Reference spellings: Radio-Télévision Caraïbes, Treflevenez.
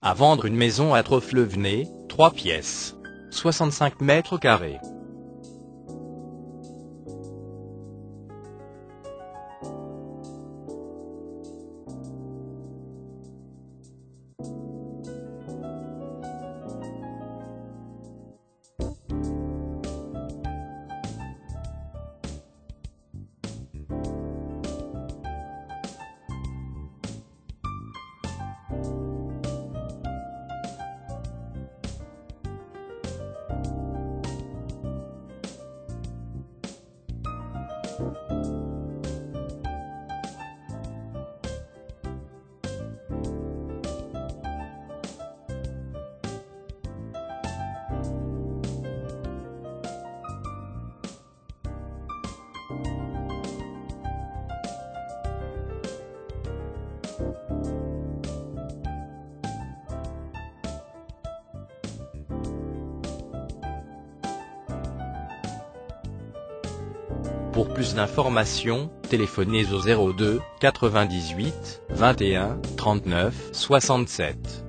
à vendre une maison à Treflevenez, 3 pièces, 65 mètres carrés. Pour plus d'informations, téléphonez au 02 98 21 39 67.